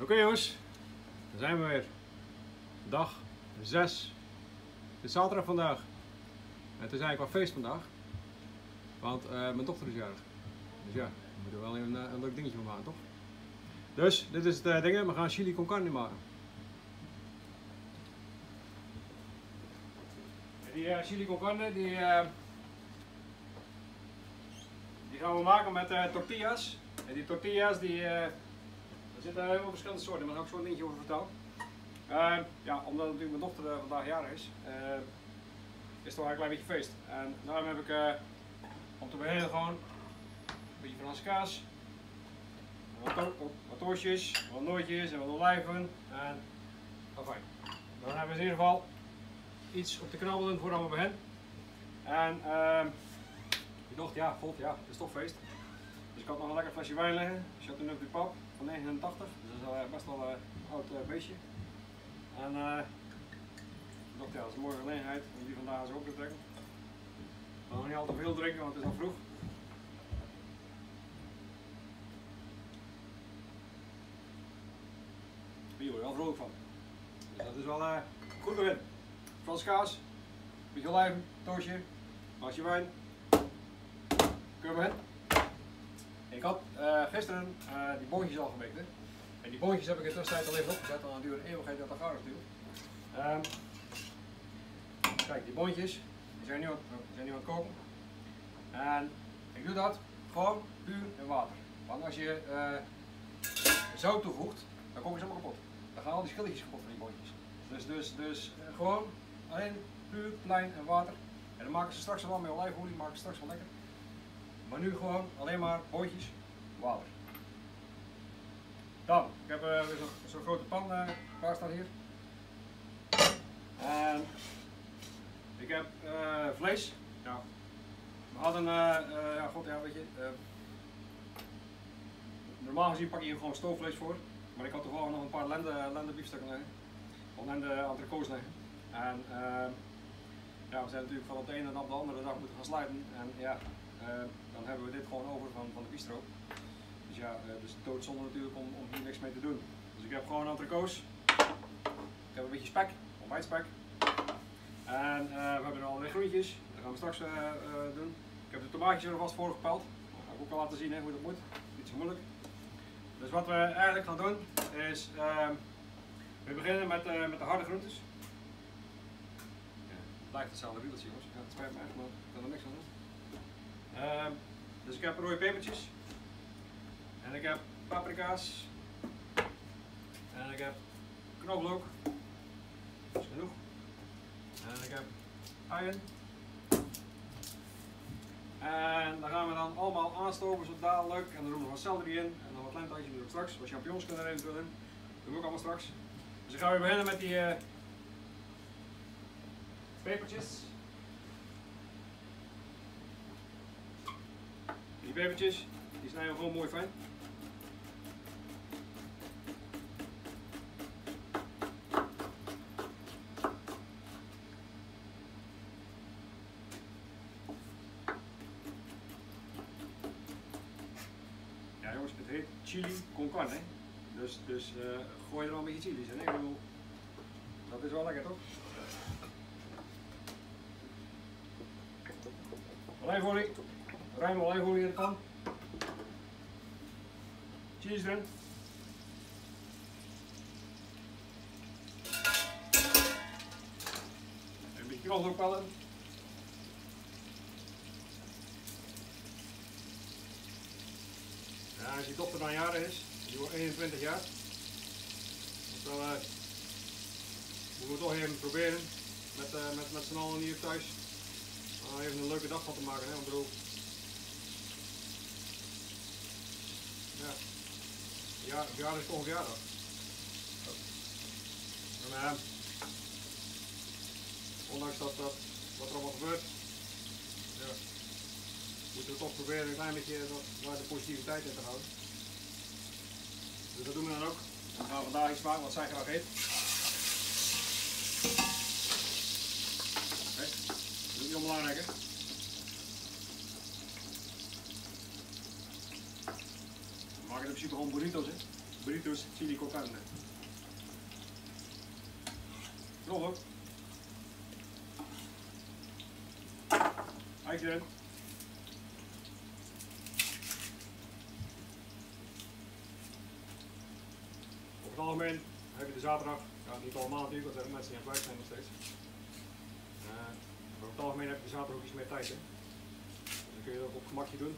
Oké jongens, daar zijn we weer. Dag 6. Het is zaterdag vandaag. Het is eigenlijk wel feest vandaag. Want mijn dochter is jarig. Dus ja, we moeten wel even een leuk dingetje van maken, toch? Dus, dit is het ding. We gaan chili con carne maken. Die chili con carne, die gaan we maken met tortillas. En die tortillas, er zitten heel veel verschillende soorten, maar daar ga ik zo een dingetje over vertellen. Ja, omdat natuurlijk mijn dochter vandaag jarig is, is het wel een klein beetje feest. En daarom heb ik, om te beginnen gewoon, een beetje Franse kaas. Wat toosjes, wat nootjes en wat olijven. En, fijn. Dan hebben we in ieder geval iets op te knabbelen voordat we beginnen. En ik dacht, ja, god, ja, het is toch feest. Dus ik had nog een lekker flesje wijn liggen, Chateauneuf du Pape van 89, dus dat is best wel een oud beestje. En ik dacht, ja, dat is een mooie gelegenheid om die vandaag eens op te trekken. Ik kan nog niet al te veel drinken, want het is al vroeg. Hier word je wel vrolijk van. Dus dat is wel goed begin. Frans kaas, een beetje olijven, toosje, flesje wijn. Kunnen we beginnen. Ik had gisteren die boontjes al gebekt. En die boontjes heb ik in de tussentijd al even opgezet, want het duurt een eeuwigheid dat dat gaar natuurlijk. Kijk, die boontjes die zijn nu aan het koken. En ik doe dat gewoon puur in water. Want als je zout toevoegt, dan koken ze allemaal kapot. Dan gaan al die schilletjes kapot van die boontjes. Dus gewoon alleen puur, plein en water. En dan maken ze straks wel met olijfolie, maken ze straks wel lekker. Maar nu gewoon alleen maar bootjes water. Dan, ik heb weer zo'n grote pan klaar staan hier. En ik heb vlees. Ja. We hadden, ja god ja weet je. Normaal gezien pak je hier gewoon stoofvlees voor. Maar ik had toch wel nog een paar lendebiefstukken liggen. Of lendeentrecots liggen. En ja, we zijn natuurlijk van op de ene en op de andere dag moeten gaan sluiten. En ja. Dan hebben we dit gewoon over van de bistro. Dus ja, het is doodzonde natuurlijk om hier niks mee te doen. Dus ik heb gewoon entrecots. Ik heb een beetje spek, ontbijtspek. En we hebben allerlei groentjes, dat gaan we straks doen. Ik heb de tomaatjes er alvast voor gepeld. Dat ga ik ook al laten zien hoe dat moet. Niet zo moeilijk. Dus wat we eigenlijk gaan doen is, we beginnen met de harde groentes. Ja, het lijkt hetzelfde rieltje jongens, ja, het spijt me eigenlijk, maar ik kan er niks aan doen. Dus ik heb rode pepertjes en ik heb paprika's en ik heb knoflook, dat is genoeg, en ik heb uien. En daar gaan we dan allemaal aanstoven zo dadelijk en dan doen we wat celery in en dan wat lentehandjes doen we straks, wat champignons kunnen er even in, dat doen we ook allemaal straks. Dus ik ga weer beginnen met die pepertjes. Die pepertjes, die snijden we gewoon mooi fijn. Ja jongens, het heet chili con carne. Dus gooi er al een beetje chili's in. Ik bedoel, dat is wel lekker toch? Alleen voor die. Ruim olijfolie in de pan, cheese erin, een beetje knoflook pellen, ja, als je dochter dan jarig is, die wordt 21 jaar, dan moeten we toch even proberen met z'n allen hier thuis even een leuke dag van te maken, hè, want ja, ja, dat is toch verjaardag. En, ondanks dat wat er allemaal gebeurt, ja, moeten we toch proberen een klein beetje waar de positiviteit in te houden. Dus dat doen we dan ook. En we gaan vandaag iets maken wat zij graag eet. Oké, dat is niet onbelangrijk hè. In principe gewoon burrito's in. Burrito chili con carne. Nog hoor. Over het algemeen heb je de zaterdag, ja, niet allemaal natuurlijk, want er mensen die aan het werk zijn nog steeds. Maar over het algemeen heb je de zaterdag ook iets meer tijd. Hè? Dus dan kun je dat op gemakje doen.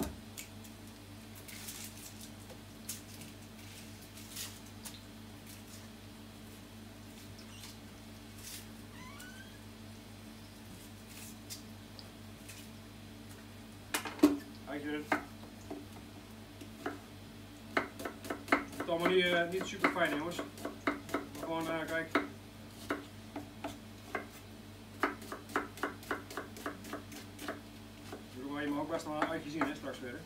Het is allemaal niet super fijn, jongens. Maar gewoon kijk. Je mag ook best wel een uitje zien, hè, straks weer. Hè.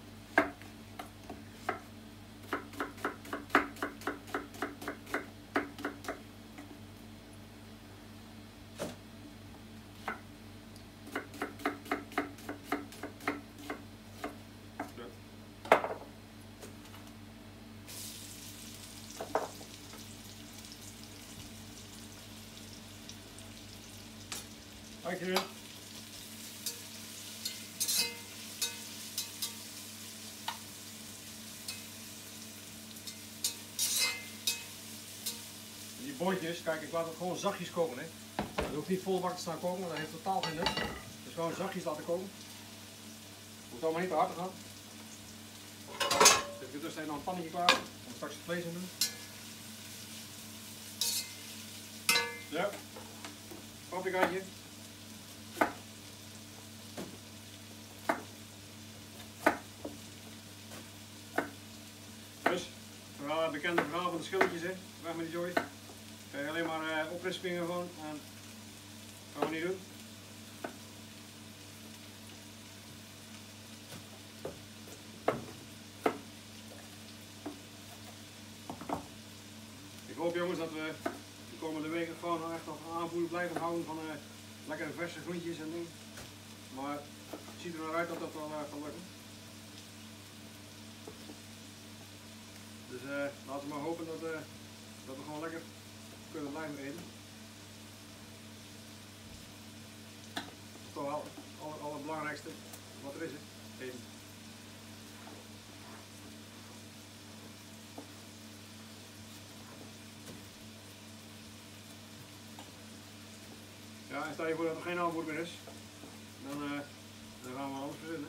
Dankjewel. Die boontjes, kijk, ik laat het gewoon zachtjes komen. Hè. Het hoeft niet vol wakker te staan komen, want dat heeft totaal geen nut. Dus gewoon zachtjes laten komen. Moet allemaal niet te hard gaan. Zet ik er tussen nog een pannetje klaar om straks het vlees in te doen. Ja, paprikaatje. Bekende verhaal van de schilletjes, hè? Weg met die joy. Krijg je alleen maar oprispingen gewoon en dat gaan we niet doen. Ik hoop, jongens, dat we de komende weken gewoon echt nog aanvoelen blijven houden van lekkere verse groentjes en dingen. Maar het ziet er wel uit dat dat wel gaat lukken. Dus laten we maar hopen dat we gewoon lekker kunnen blijven eten. Dat is toch wel het allerbelangrijkste wat er is, hè? Eten. Ja, en stel je voor dat er geen aanvoer meer is, dan gaan we alles verzinnen.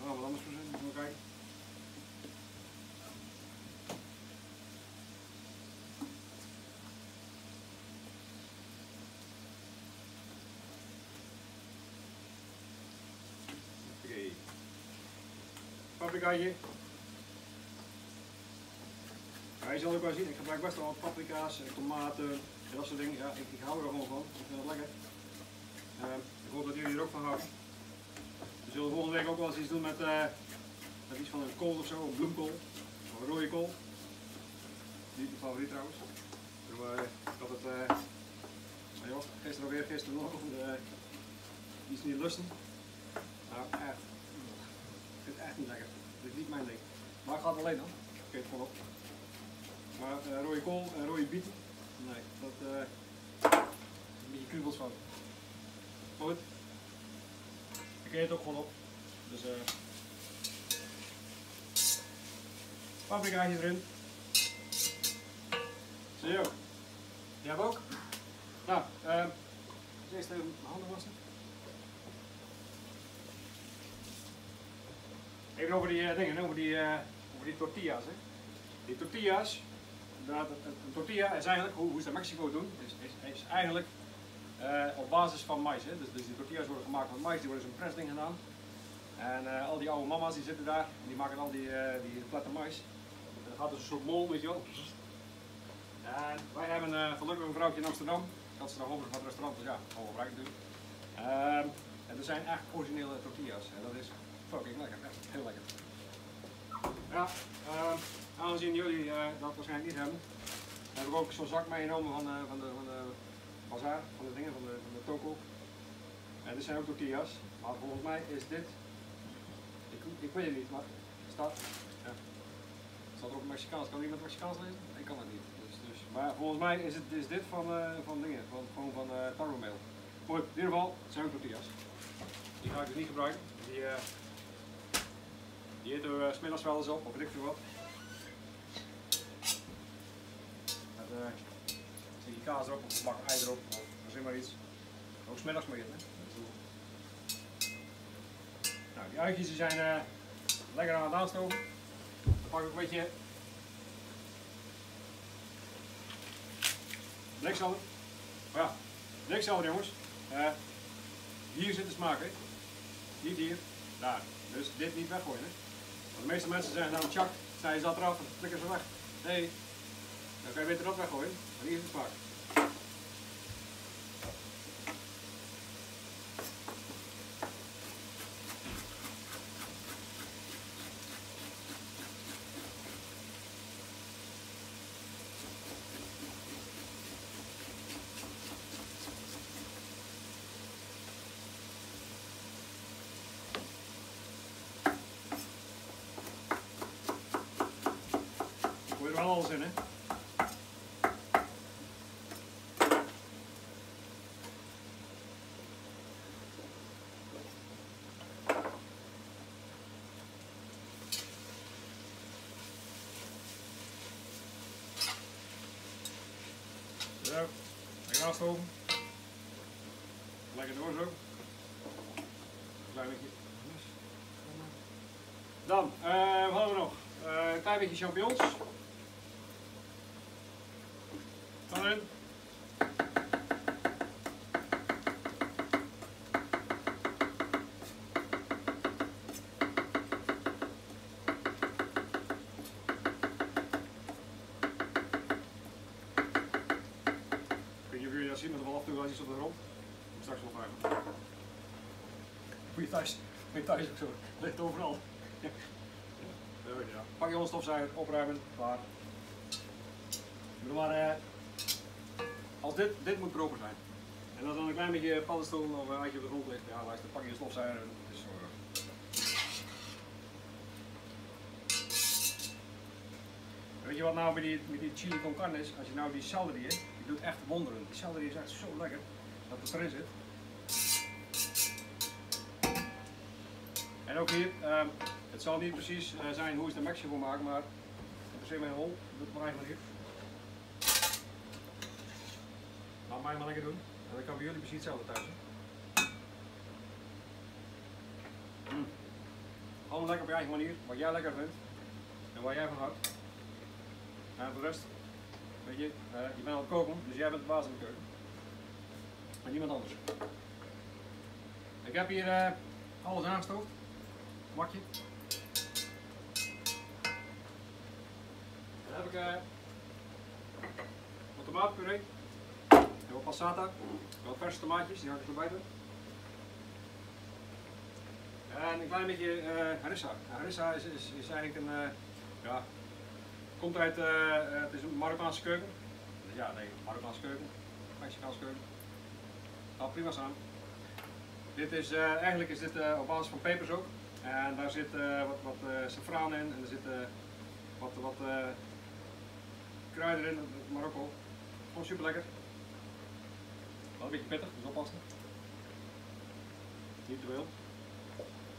We gaan wat anders verzinnen, moeten we kijken. Oké. Paprikaatje. Ja, je zal ook wel zien, ik gebruik best wel wat paprika's en tomaten en dat soort dingen. Ja, ik hou er gewoon van, ik vind het lekker. Ik hoop dat jullie er ook van houden. We zullen volgende week ook wel eens iets doen met iets van een kool of zo, een bloemkool, of een rode kool. Niet mijn favoriet trouwens. Ik had het gisteren nog iets niet lusten. Nou echt, ik vind het echt niet lekker. Dit is niet mijn ding. Maar ik ga het alleen dan. Ik geef het gewoon op. Maar rode kool en rode bieten, nee, dat een beetje kubels van. Goed. Ik eet het ook gewoon op, dus paprikaatje erin. Zie je ook? Die hebben we ook. Nou, eerst even mijn handen wassen. Even over die dingen, over die tortilla's. Hè. Die tortilla's, een tortilla is eigenlijk, hoe ze dat in Mexico doen, is eigenlijk op basis van maïs, hè. Dus die tortillas worden gemaakt van maïs, die worden zo'n pressding gedaan. En al die oude mama's die zitten daar, die maken al die platte maïs. En dat gaat dus een soort mol, weet je wel. En wij hebben gelukkig een vrouwtje in Amsterdam. Ik had ze nog over van het restaurant, dus ja, gewoon gebruiken natuurlijk. En dat zijn echt originele tortillas. En dat is fucking lekker, echt heel lekker. Ja, aangezien jullie dat waarschijnlijk niet hebben, heb ik ook zo'n zak meegenomen van de bazaar, van de dingen, van de toko. En dit zijn ook tortillas, maar volgens mij is dit, ik weet het niet, maar het staat, ja. Mexicans. Kan iemand Mexicans lezen? Ik kan het niet. Dus, maar volgens mij is, is dit van dingen, gewoon van tarwe meel. Goed, in ieder geval zijn we tortillas. Die ga ik dus niet gebruiken. Die eten we 's middags wel eens op, of weet ik veel wat. Met die kaas erop, of een bak ei erop, of verzin maar iets. Ook 's middags mee eten. Nou, die uitjes zijn lekker aan het aanstoken. Dan pak ik een beetje blikzalm. Ja, blikzalm jongens. Hier zit de smaak in. Niet hier, daar. Dus dit niet weggooien. Hè? Want de meeste mensen zeggen nou tjak, zij zat eraf en flikker ze weg. Nee, dan kan je beter dat weggooien. En hier is de smaak. Er wel alles in, hè? Zo, lekker afstoven. Lekker door zo. Klein beetje. Dan, wat hadden we nog? Een klein beetje champignons. Kom in. Ik weet niet of jullie dat zien, maar er valt af en toe wel iets op de grond. Moet straks wel ruimen. Goeie thuis ook zo. Ligt overal. Ja. Pak je hondenstofzuiger, opruimen, klaar. Doe maar. Als dit moet proper zijn. En als dan een klein beetje paddenstoel of een eitje op de grond ligt, ja, dan pak je een stofzuiger en dat is zo. Weet je wat nou met die chili con carne is? Als je nou die celery hebt, die doet echt wonderen. Die celery is echt zo lekker dat het erin zit. En ook hier, het zal niet precies zijn hoe ze de mexje voor maken, maar het is in mijn hol, dat doet het maar eigenlijk niet. Laat mij maar lekker doen. En dan kan bij jullie precies hetzelfde thuis. Allemaal lekker op je eigen manier, wat jij lekker vindt en waar jij van houdt. En voor de rest, weet je, je bent aan het koken, dus jij bent de baas in de keuken. En niemand anders. Ik heb hier alles aangestoofd. Makje. Dan heb ik wat tomaatpuree. En wat passata, wat verse tomaatjes, die ga ik erbij doen. En een klein beetje harissa. Harissa is eigenlijk een, ja, komt uit, het is een Marokkaanse keuken. Ja, nee, Marokkaanse keuken, Mexicaanse keuken. Nou, prima samen. Dit is, eigenlijk is dit op basis van pepers ook. En daar zit wat safraan in en er zit wat kruiden in uit Marokko. Gewoon super lekker. Wel een beetje pittig, dus oppassen. Niet te veel.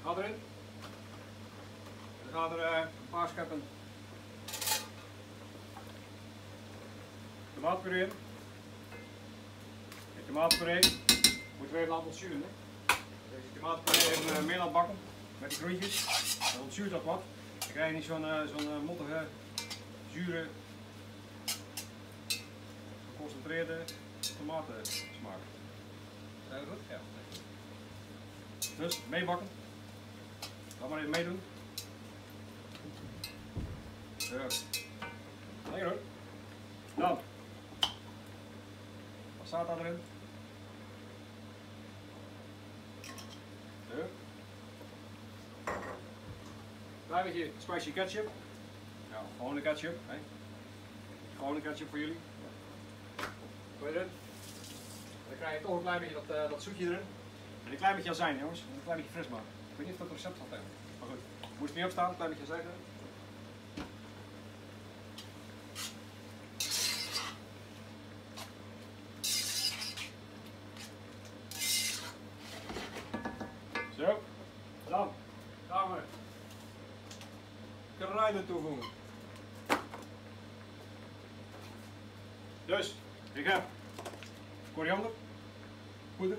Ga erin. En dan gaan er een paar scheppen tomaatpuree in. De tomaatpuree moeten we even laten ontzuren. Dus die tomaatpuree even mee laten bakken met de groentjes. Dan ontzuurt dat wat. Dan krijg je niet zo'n mottige, zure, geconcentreerde tomaten smaak. Zijn we goed? Ja. Dus meebakken. Laat maar even meedoen. Zo. Lekker hoor. Dan. Passata erin. Zo. Klein beetje spicy ketchup. Nou, gewone ketchup. Hè. Gewone ketchup voor jullie. Gooi erin. Dan krijg je toch een klein beetje dat zoetje erin. En een klein beetje azijn jongens, en een klein beetje fris maken. Ik weet niet of dat recept gaat hebben. Maar goed, moest niet opstaan, een klein beetje azijn erin. glijden toevoegen. Dus, ik heb koriander, poeder,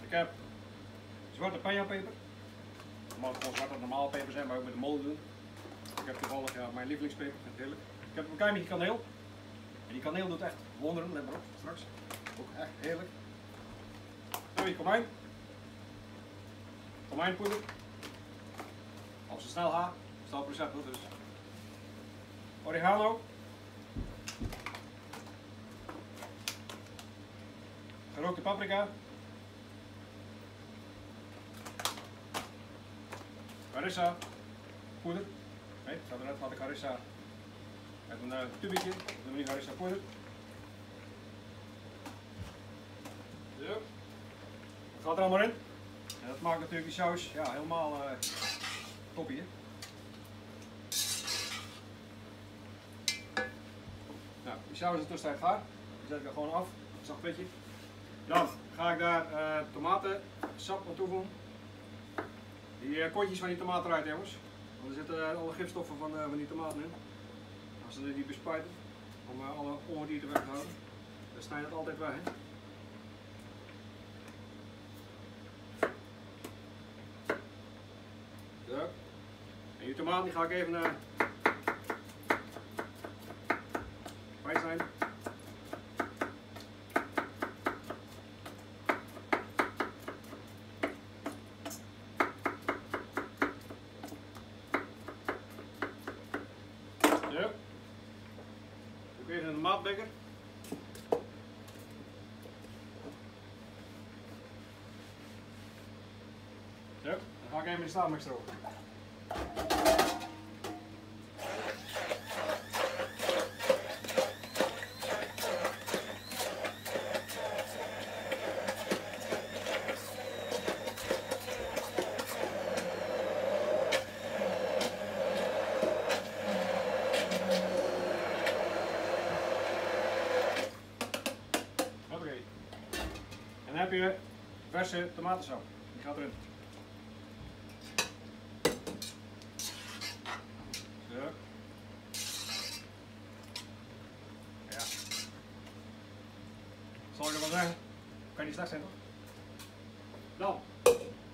ik heb zwarte pajapeper. Het mag gewoon zwarte normale peper zijn, maar ook met de molen doen. Ik heb toevallig mijn lievelingspeper, vind ik heerlijk. Ik heb een klein beetje kaneel. En die kaneel doet echt wonderen, let maar op straks. Ook echt heerlijk. Een beetje komijn. Komijnpoeder. Als je snel haalt, staat op recept dus. Oregano. Gerookte paprika. Harissa, poeder. Nee, ik had er net wat harissa uit een tubetje, dat is harissa poeder. Zo. Dat gaat er allemaal in. En dat maakt natuurlijk die saus ja, helemaal toppie. Hè? Nou, die saus is in de tussentijd gaar. Die zet ik er gewoon af, een zacht beetje. Dan ga ik daar tomatensap aan toevoegen. Die kontjes van die tomaat eruit, jongens. Want er zitten alle gifstoffen van die tomaten in. Als ze die bespuiten, om alle ongedierte weg te houden, dan snijdt het altijd weg. Hè? Zo. En die tomaat die ga ik even fijn snijden. Even een maatbekker. Zo, dan ga ik even in de staafmixer over. Dan heb je verse tomatensap, die gaat erin. Zo. Ja. Zal ik er wel zeggen? Kan niet slecht zijn toch? Dan,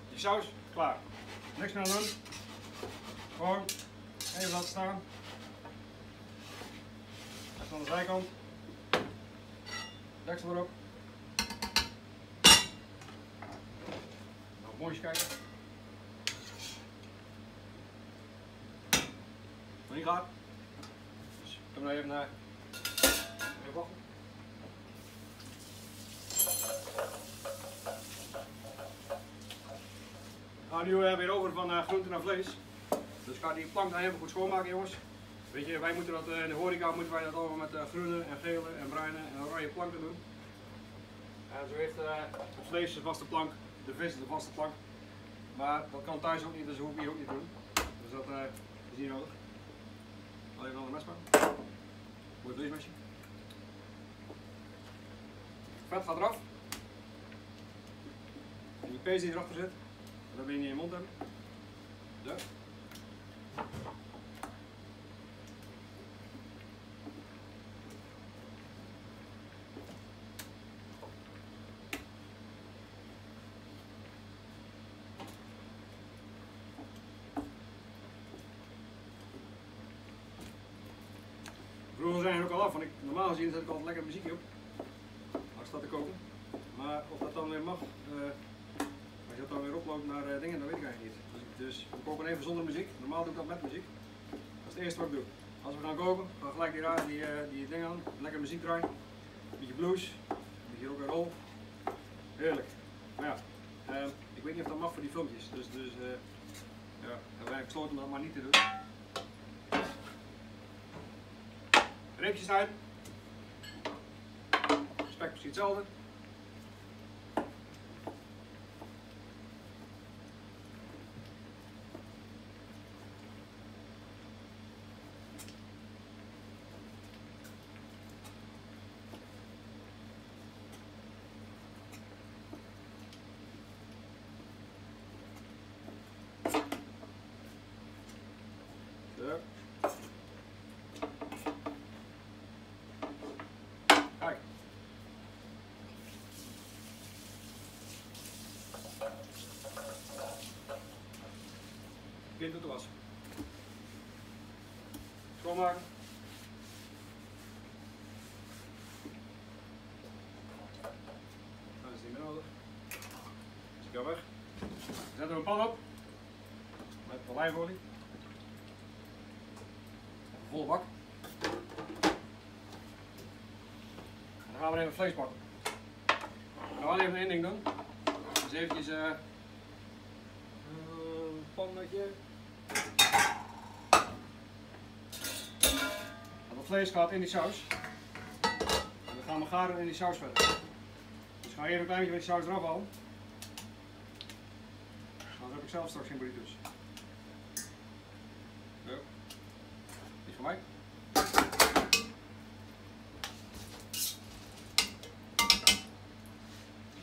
die saus, klaar. Niks meer aan doen. Gewoon even laten staan. Even aan de zijkant. Deksel erop. Mooi kijken. Nog niet gaar. Dus ik kom er even naar. Even wachten. We gaan nu weer over van groente naar vlees. Dus ik ga die plank dan even goed schoonmaken, jongens. Weet je, wij moeten dat in de horeca moeten wij dat allemaal met groene en gele en bruine en oranje planken doen. En zo heeft het vlees de vaste plank. De vis is de vaste plank, maar dat kan thuis ook niet, dus dat hoef ik hier ook niet te doen. Dus dat is niet nodig. Alleen een ander mes maar. Voor het vleesmesje. Vet gaat eraf. En die pees die erachter zit, dat wil je niet in je mond hebben. Ja. Vroeger zijn er ook al af, want ik, normaal gezien zet ik altijd lekker muziekje op als dat te koken. Maar of dat dan weer mag, als je dat dan weer oploopt naar dingen, dan weet ik eigenlijk niet. Dus we koken even zonder muziek. Normaal doe ik dat met muziek. Dat is het eerste wat ik doe. Als we gaan koken, gaan gelijk die dingen aan, lekker muziek draaien. Een beetje blues, een beetje rock and roll. Heerlijk. Maar ja, ik weet niet of dat mag voor die filmpjes, dus ja, hebben wij besloten om dat maar niet te doen. Reepjes uit. Spek precies hetzelfde. Dit doet de was. Schoonmaken. Dat is niet meer nodig. Dus ik ga weg. Zet er een pan op. Met olijfolie. Volle bak. En dan gaan we even vlees pakken. We gaan even één ding doen. Dus eventjes een pannetje. En dat vlees gaat in die saus. En dan gaan we garen in die saus verder. Dus ga even een klein beetje met die saus eraf halen. Dan heb ik zelf straks in burritos. Zo. Die is van mij.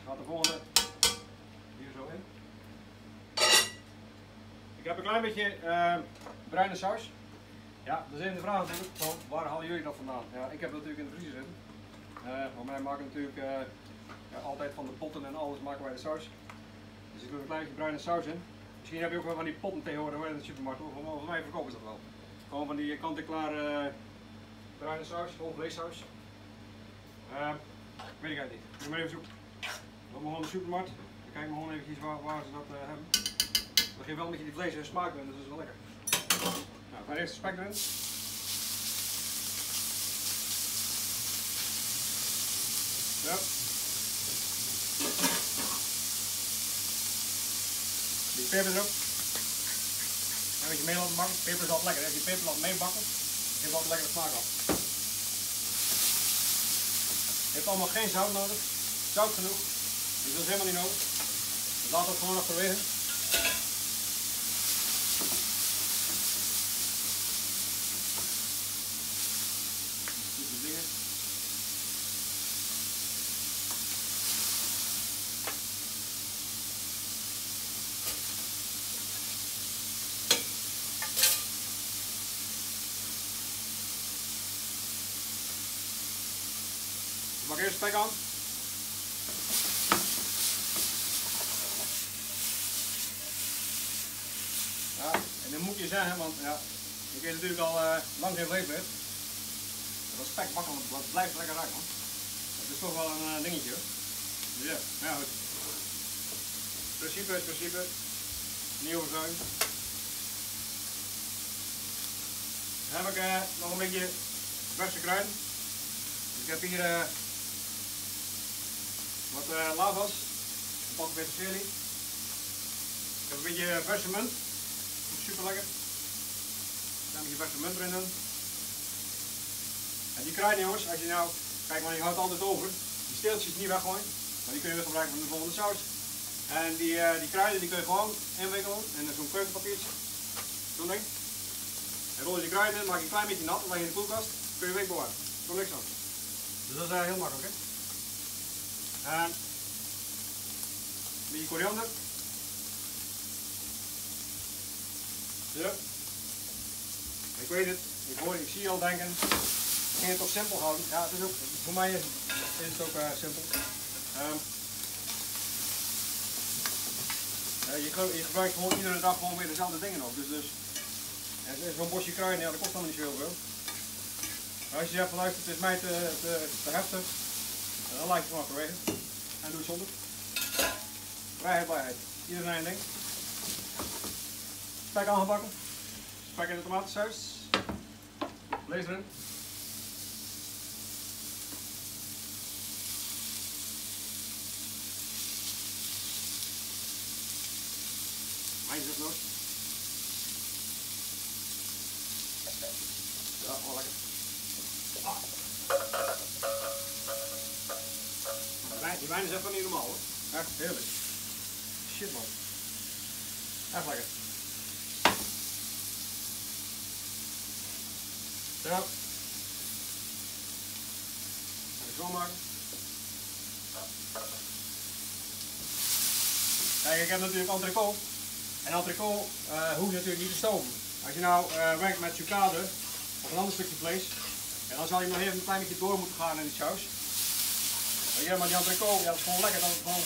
Gaat de volgende hier zo in. Ik heb een klein beetje bruine saus. Ja, dat is even de vraag natuurlijk, van waar halen jullie dat vandaan? Ja, ik heb dat natuurlijk in de vriezer zitten. Want wij maken natuurlijk altijd van de potten en alles maken wij de saus. Dus ik doe een klein beetje bruine saus in. Misschien heb je ook wel van die potten tegenwoordig in de supermarkt. Volgens mij verkopen ze dat wel. Gewoon van die kant-en-klaar bruine saus, vol vleessaus. Weet ik eigenlijk niet. Doe maar even zoeken. We gaan gewoon de supermarkt. Dan kijken we gewoon even waar ze dat hebben. We geven wel een beetje die vlees en smaak in, dus dat is wel lekker. Nou, we gaan eerst de spek erin. Ja. Die peper erop. En een beetje mee laten bakken. Peper is altijd lekker. Als je peper laat meebakken, geeft altijd lekker de smaak af. Je hebt allemaal geen zout nodig. Zout genoeg. Dus dat is helemaal niet nodig. Dus laat dat gewoon nog verwegen. Ik pak eerst de spek aan. Ja, en dan moet je zeggen, want ja, ik eet natuurlijk al lang geen vlees meer. Dat spek bakken, want dat blijft lekker raak, man. Dat is toch wel een dingetje, hoor. Dus ja, nou ja, goed. Principe is principe. Niet overzuigen. Dan heb ik nog een beetje verse kruiden. Dus ik heb hier wat lavas, een pak peterselie. Ik heb een beetje verse munt, dat is super lekker. Ik ga een beetje verse munt erin doen. En die kruiden, jongens, als je nou, kijk, want je houdt altijd over, die steeltjes niet weggooien, maar die kun je weer gebruiken voor de volgende saus. En die kruiden die kun je gewoon inwikkelen in zo'n keukenpapiertje, zo'n ding. En rol je die kruiden in, maak je een klein beetje nat, dan leg je in de koelkast, kun je wegbewaren. Zo niks aan. Dus dat is heel makkelijk, hè. En een beetje koriander. Ja. Ik weet het, ik zie je al denken, ik ging het toch simpel houden. Ja, het is ook, voor mij is het ook simpel. Je gebruikt gewoon iedere dag gewoon weer dezelfde dingen op. Dus zo'n bosje kruiden, ja, dat kost allemaal niet zoveel. Als je zegt van luister, het is mij te heftig, dan laat je het gewoon afwegen en doe het zonder. Vrijheid, vrijheid. Iedereen een ding. Spek aangebakken, spek in de tomatensaus, vlees erin. Mijn zit nog. Ja, wel lekker. Die wijn is echt wel niet normaal, hoor. Echt heerlijk. Shit, man. Echt lekker. Zo. Ga ik zo maken. Kijk, ik heb natuurlijk entrecôte. En entrecôte hoef je natuurlijk niet te stoven. Als je nou werkt met chocolade of een ander stukje vlees, en dan zal je nog even een klein beetje door moeten gaan in die saus. Ja, maar die entrecôte, ja, dat is gewoon lekker dat het gewoon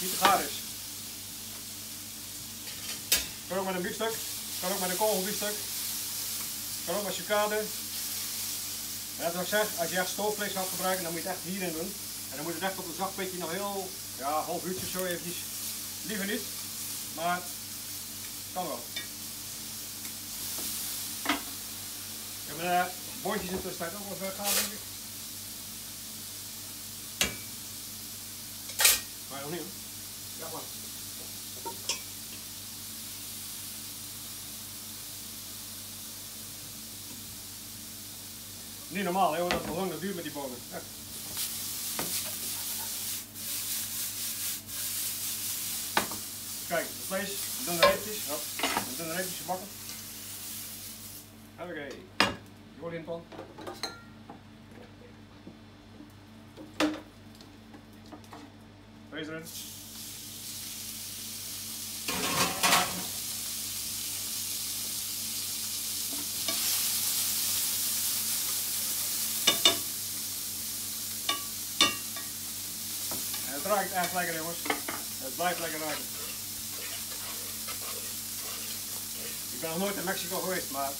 niet te gaar is. Kan ook met een biefstuk. Kan ook met een koolbiefstuk. Kan ook met chocade. En dat ik zeg, als je echt stoofvlees gaat gebruiken, dan moet je het echt hierin doen. En dan moet het echt op een zacht pitje nog heel, ja, half uurtje of zo eventjes. Liever niet, maar kan wel. Ik heb mijn boontjes in de tussentijd ook wel vergaan, denk ik. Maar nog niet hoor. Ja, maar. Niet normaal hoor, dat het lang duurt met die bonen. Ja. Kijk, het vlees, dunne reepjes, ja, dunne reepjes gebakken. Oké, je wordt in de pan. Vlees erin. En het ruikt echt lekker jongens, het blijft lekker ruiken. Ik ben nog nooit in Mexico geweest, maar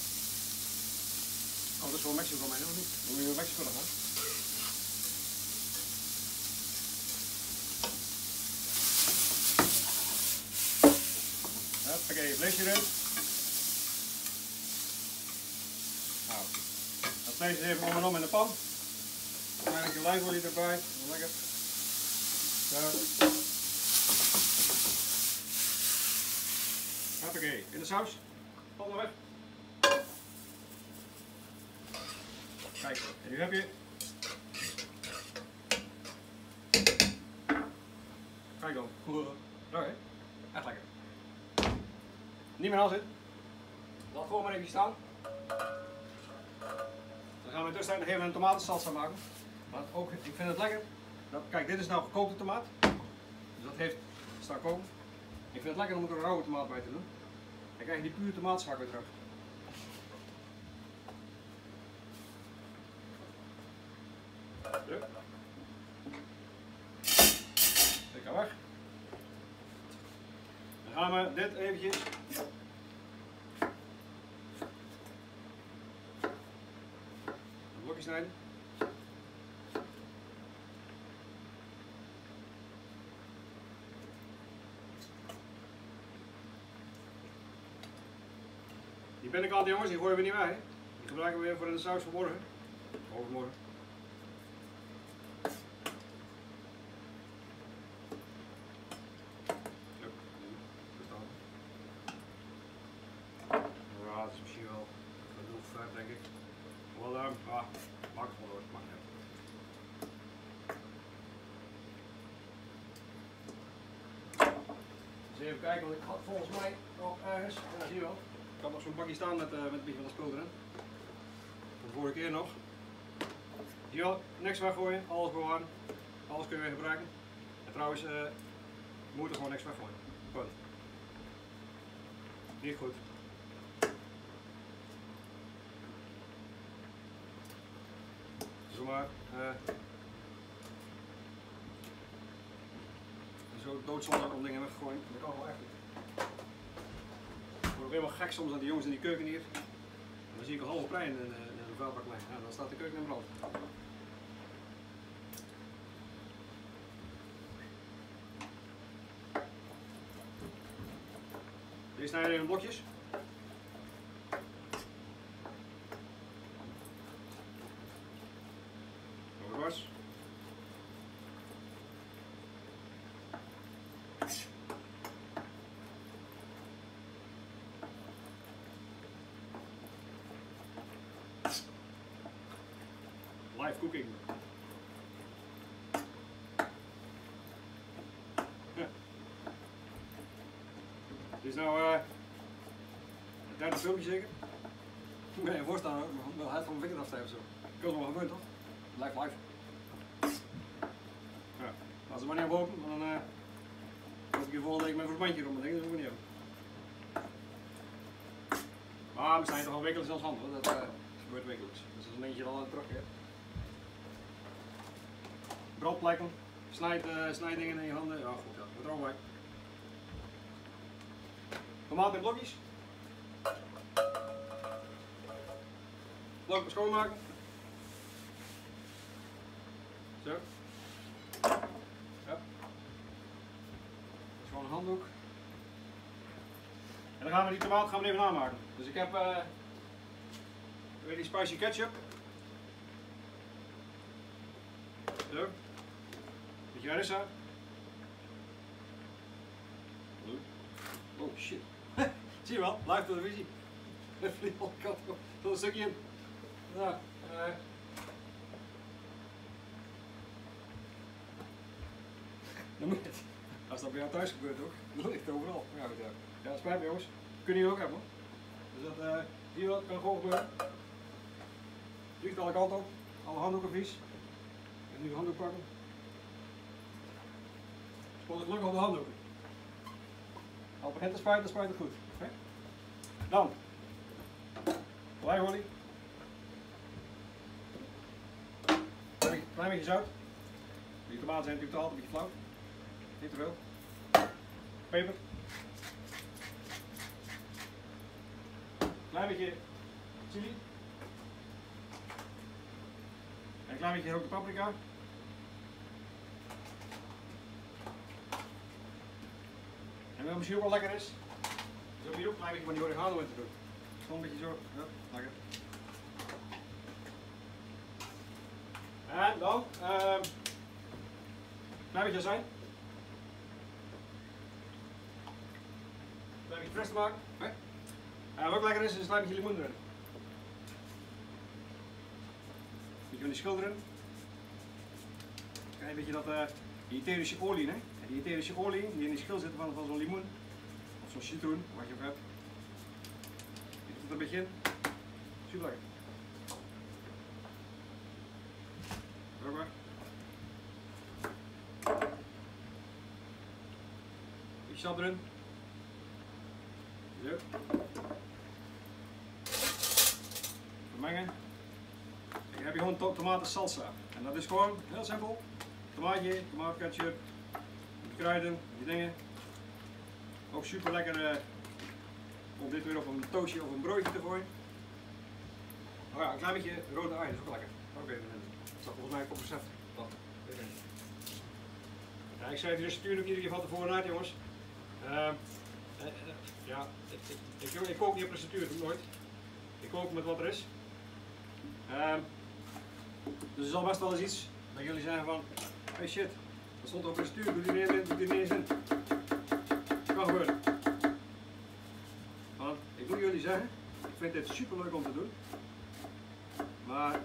anders voor Mexico mij nog niet. Hoe moet je in Mexico nog gaan? Hoppakee, vleesje erin. Nou, dat vlees is even om en om in de pan. Dan heb ik de olijfolie erbij, lekker. Zo. Hoppakee, in de saus. Kom maar weg. Kijk, en nu heb je. Kijk dan. Goed. Zo hè. Echt lekker. Niet meer aan zitten. Laat gewoon maar even staan. Dan gaan we dus nog even een tomatensalsa maken. Want ook, ik vind het lekker. Kijk, dit is nou gekookte tomaat. Dus dat heeft staan koken. Ik vind het lekker om er een rauwe tomaat bij te doen. Dan krijg je die pure tomaatschak weer terug. Druk. Tik haar weg. Dan gaan we dit eventjes. Een blokje snijden. Die binnenkant jongens, die gooien we niet bij. Die gebruiken we weer voor de saus van morgen. Overmorgen. Zo, verstaan. Ja, dat is misschien wel genoeg fruit denk ik. Wel daarom, ah, maak het wel hoor, maak het. Dus even kijken, want ik had volgens mij nog ergens, ja zie je wel. Ik had nog zo'n bakje staan met een beetje van de spul erin. Van de vorige keer nog. Ja, niks weggooien, alles bewaren. Alles kun je weer gebruiken. En trouwens, je moet er gewoon niks weggooien. Punt. Niet goed. Zomaar. Zo doodzonde om dingen weg te gooien. Dat kan wel echt niet. Ik word helemaal gek soms aan de jongens in die keuken hier. En dan zie ik een halve plein in de vuilbak liggen. Nou, dan staat de keuken in brand. Deze snijden even blokjes. Over dwars. Live cooking. Ja. Dit is nou het derde filmpje zeker? Ik ben je voorstaan ook, maar wel het van mijn vinger afstijgen ofzo. Ik wil het nog wel gebeuren toch? Live live. Ja. Als ze maar niet hebben open, dan als ik hier volgende week mijn verbandje om denk, dat moet ik niet hebben. Maar we zijn toch al wekelijks als hand hoor. Dat, wordt wekelijks. Dus dat is een eentje al aan het terugkeren. Brandplekken, snijdingen in je handen. Ja, goed, ja. Met er al bij. Tomaat in blokjes. Blokken schoonmaken. Zo. Ja. Dat is gewoon een handdoek. En dan gaan we die tomaat gaan we even aanmaken. Dus ik heb weer die spicy ketchup. Zo. Beetje harissa. Oh shit. Zie je wel, live televisie. Er vliegt al kat op. Tot een stukje in. Nou, dan moet het. Als dat bij jou thuis gebeurt ook, dat ligt overal. Ja, ja, spijt me jongens. Kunnen jullie ook hebben hoor. Dus dat hier wel, kan gewoon gebeuren. Vliegt alle kanten op. Alle handdoeken vies. En nu de handdoek pakken. Spot het lukken op de handdoeken. Al begint te spuiten, spuit het goed. Okay. Dan, olijfolie. Klein beetje zout. Die tomaten zijn natuurlijk altijd een beetje flauw. Niet te veel. Peper. Klein beetje chili. En een klein beetje gerookte paprika. En wat misschien ook wel lekker is, is om hier ook een klein beetje van die oregano in te doen. Gewoon een beetje zo, ja, lekker. En dan, klein beetje azijn. Een klein beetje fris te maken. En wat ook lekker is een klein beetje limoen erin. Een beetje van die schil erin. Een klein beetje dat, die etherische olie, hè. Die etherische olie die in de schil zit van zo'n limoen of zo'n citroen, wat je ook hebt. Je doet er een beetje in. Super lekker. Druk maar. Beetje sap erin. Zo. Vermengen. En dan heb je gewoon tomaten salsa. En dat is gewoon heel simpel. Tomaatje, tomaatketchup. Kruiden, die dingen. Ook super lekker om dit weer op een toastje of een broodje te gooien. Oh ja, een klein beetje rode ei, dat is ook lekker. Oké, dat staat volgens mij op recept. Ja, ik schrijf de receptuur ook iedere keer van tevoren uit, jongens. Ja, ik kook niet op receptuur, doe nooit. Ik kook met wat er is. Dus er zal best wel eens iets dat jullie zeggen van, hey shit. Dat stond op een stuur, doe die neer in, doe die neer in. Dat kan gebeuren. Want ik moet jullie zeggen, ik vind dit super leuk om te doen. Maar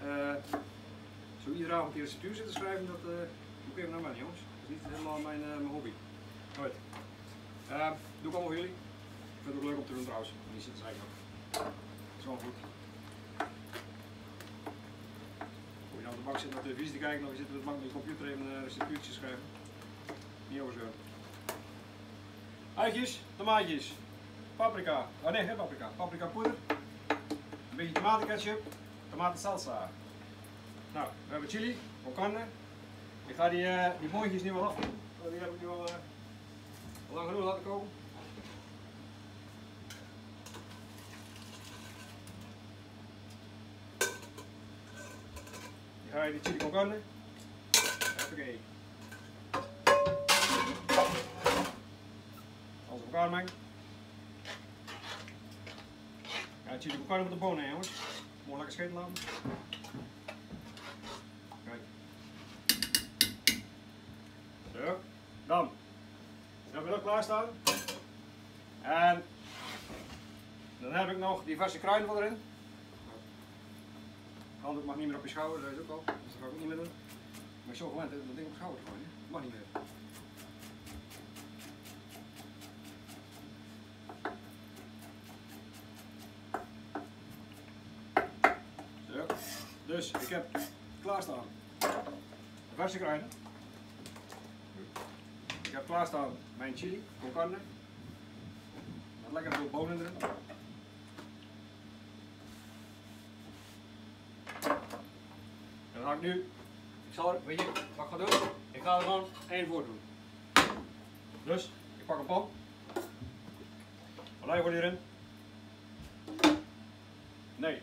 zo iedere avond hier een stuur zitten schrijven, dat moet ik even naar mij jongens. Dat is niet helemaal mijn hobby. Goed. Doe ik allemaal voor jullie. Ik vind het ook leuk om te doen trouwens. Die zitten eigenlijk ook. Dat is wel goed. Op de bank zitten naar de televisie te kijken, of je zit op de bank met de computer even een receptuurtje schrijven. Niet overzeuren. Eitjes, tomaatjes, paprika, oh nee geen paprika, paprika poeder, een beetje tomatenketchup, tomatensalsa. Nou, we hebben chili, kokande. Ik ga die mondjes nu wel af. Die heb ik nu al lang genoeg laten koken. Ga je die chili con carne. Oké. Alles op elkaar mengen. Ja, chili con carne met de bonen heen, jongens. Mooi lekker scheten laten. Kijk. Zo. Dan. Dan hebben we dat klaarstaan. En dan heb ik nog die verse kruiden van erin. De handdoek mag niet meer op je schouder, dat is ook al. Dus dat ga ik ook niet meer doen. Maar zo gewend, dat ding op je schouder gewoon. Dat mag niet meer. Zo. Dus ik heb klaarstaan de verse kruiden. Ik heb klaarstaan mijn chili, con carne. Met lekker veel bonen erin. Dan ga ik nu, weet je wat ik ga doen? Ik ga er gewoon één voor doen. Dus, ik pak een pan. Olij wordt hierin. Nee.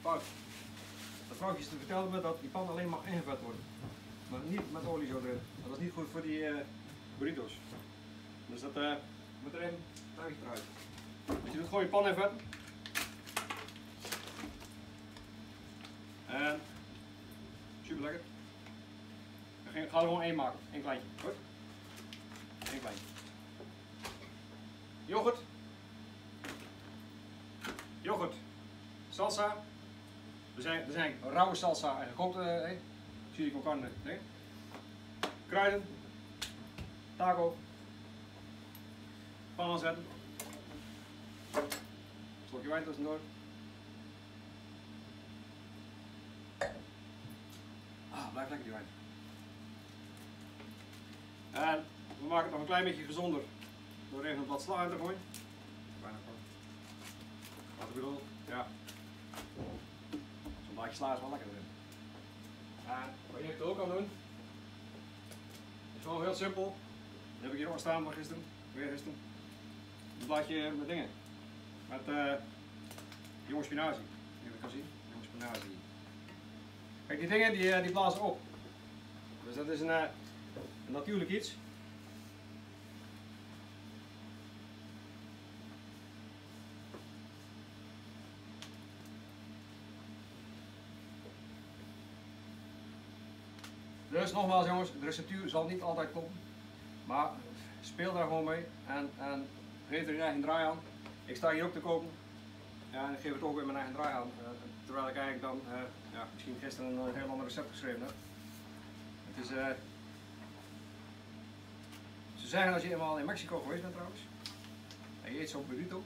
Fout. De vrouwtjes te vertellen me dat die pan alleen mag ingevet worden. Maar niet met olie zo erin. Dat is niet goed voor die burritos. Dus dat moet erin, tuigje eruit. Dus je doet gewoon je pan invetten. En super lekker. Ik ga er gewoon één maken, één kleintje. Goed? Eén kleintje. Yoghurt. Yoghurt. Salsa. Er zijn rauwe salsa en gekookte chili con carne. Kruiden. Taco. Pan aanzetten. Slokje wijn tussendoor. Ah, blijft lekker die wijn. En we maken het nog een klein beetje gezonder door even een blad sla uit te gooien. Bijna gewoon. Wat ik bedoel, ja. Zo'n blaadje sla is wel lekker erin. En wat je ook kan doen, is gewoon heel simpel. Dat heb ik hier al staan van gisteren, weer gisteren. Een blaadje met dingen. Met jonge spinazie. Even kan zien, jonge spinazie. Kijk, die dingen die blazen op. Dus dat is een natuurlijk iets. Dus nogmaals jongens, de receptuur zal niet altijd kloppen. Maar speel daar gewoon mee en geef er je eigen draai aan. Ik sta hier ook te koken. Ja, en ik geef het ook weer mijn eigen draai aan. Terwijl ik eigenlijk dan ja, misschien gisteren een heel ander recept geschreven heb. Het is, ze zeggen als je eenmaal in Mexico geweest bent trouwens, en je eet zo'n burrito,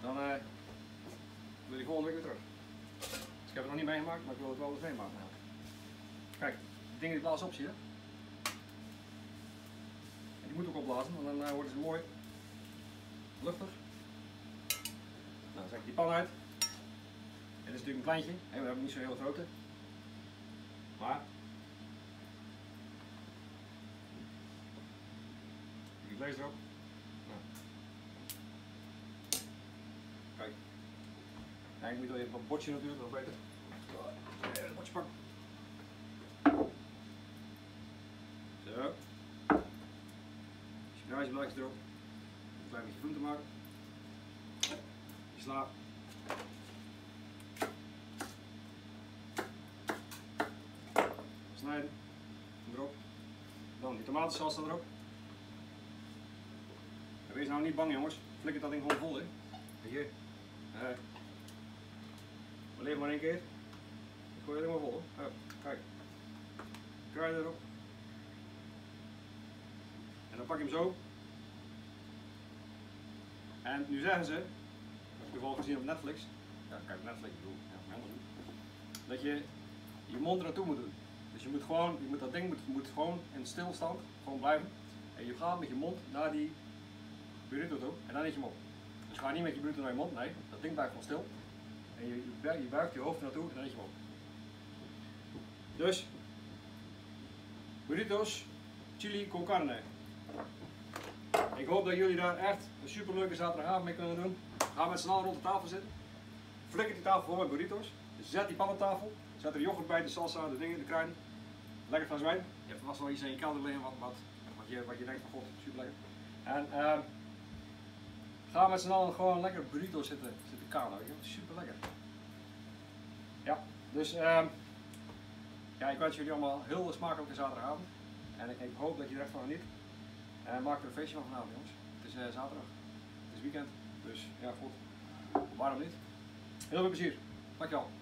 dan wil je volgende week weer terug. Dus ik heb het nog niet meegemaakt, maar ik wil het wel eens meemaken. Kijk, die dingen die blazen op, zie je. En die moet ook opblazen, want dan worden ze mooi luchtig. Nou, dan zet ik die pan uit. Dit is natuurlijk een kleintje, we hebben niet zo heel grote. Maar vlees erop. Nou. Kijk. Nee, ik moet wel even een bordje natuurlijk, dat is beter. Even een bordje pakken. Zo. Spinazieblaadjes erop. Een klein beetje groente maken. Die sla. Snijden. Erop. Dan die tomatensalsa erop. Wees nou niet bang jongens, flikker dat ding gewoon vol in. Hier. We leven maar één keer. Ik gooi het helemaal vol hoor. Kijk. Kruiden erop. En dan pak je hem zo. En nu zeggen ze, dat heb ik toevallig gezien op Netflix. Ja, kijk Netflix, ik bedoel, ja, helemaal goed. Dat je je mond er naartoe moet doen. Dus je moet gewoon, dat ding moet gewoon in stilstand, gewoon blijven. En je gaat met je mond naar die burrito toe en dan eet je hem op. Dus ga niet met je burrito naar je mond, nee, dat ding blijft gewoon stil. En je buigt je hoofd naartoe en dan eet je hem op. Dus, burritos, chili con carne. Ik hoop dat jullie daar echt een super leuke zaterdagavond mee kunnen doen. Ga met z'n allen rond de tafel zitten. Flikker die tafel vol met burritos. Zet die pan op tafel. Zet er yoghurt bij, de salsa, de dingen, de kruiden. Lekker glas wijn. Je hebt vast wel iets in je kelder liggen wat je denkt van god, super lekker. En gaan we met z'n allen gewoon lekker burrito zitten kalen, super lekker. Ja, dus ja, ik wens jullie allemaal heel smakelijke zaterdagavond. En ik hoop dat je er echt van geniet. En maak er een feestje van vanavond jongens. Het is zaterdag, het is weekend, dus ja goed, waarom niet? Heel veel plezier, dankjewel.